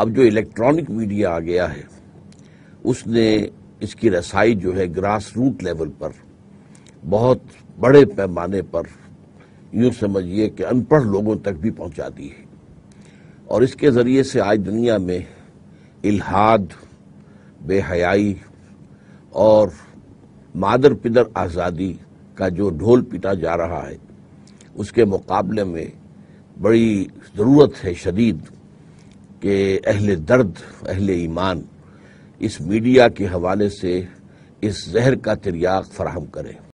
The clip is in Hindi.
अब जो इलेक्ट्रॉनिक मीडिया आ गया है उसने इसकी रसाई जो है ग्रास रूट लेवल पर बहुत बड़े पैमाने पर यूँ समझिए कि अनपढ़ लोगों तक भी पहुंचा दी है। और इसके ज़रिए से आज दुनिया में इल्हाद, बेहयाई और मादर पिदर आज़ादी का जो ढोल पीटा जा रहा है उसके मुकाबले में बड़ी ज़रूरत है शदीद कि अहले दर्द, अहले ईमान इस मीडिया के हवाले से इस जहर का तिर्याक फराहम करें।